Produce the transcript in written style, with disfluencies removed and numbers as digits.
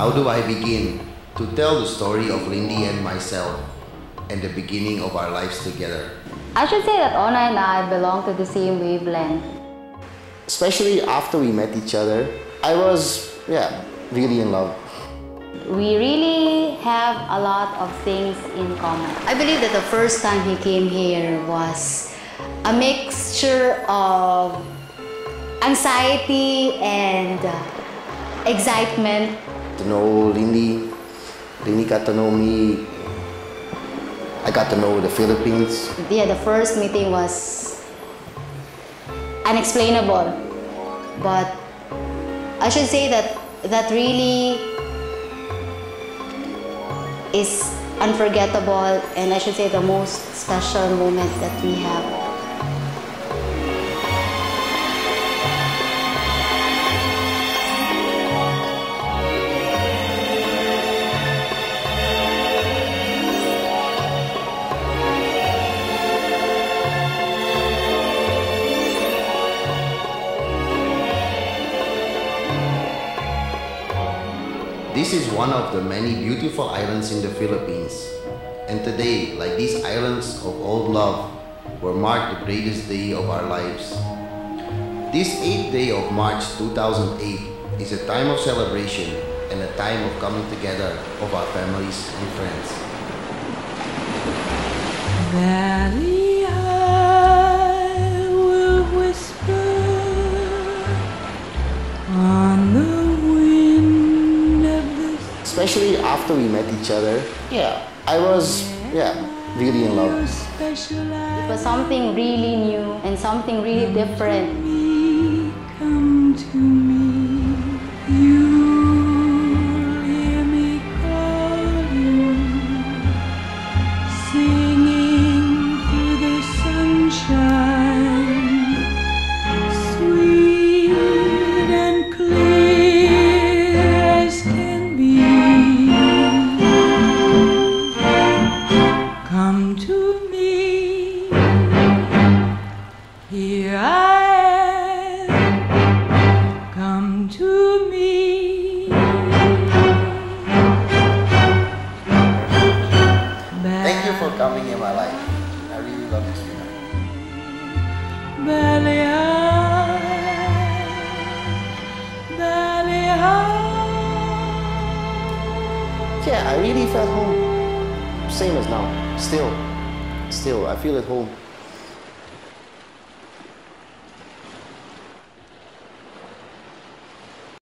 How do I begin to tell the story of Lindy and myself and the beginning of our lives together? I should say that Ona and I belong to the same wavelength. Especially after we met each other, I was, really in love. We really have a lot of things in common. I believe that the first time he came here was a mixture of anxiety and excitement. To know Lindy, Lindy got to know me, I got to know the Philippines. Yeah, the first meeting was unexplainable, but I should say that that really is unforgettable, and I should say the most special moment that we have. This is one of the many beautiful islands in the Philippines. And today, like these islands of old love, were marked the greatest day of our lives. This 8th day of March 2008 is a time of celebration and a time of coming together of our families and friends. Valley high will whisper on the Especially after we met each other, I was, really in love. It was something really new and something really different. Come to me, you'll hear me calling, singing through the sunshine, sweet and clear as can be. Coming in my life. I really love this tonight. I really felt home. Same as now. Still I feel at home.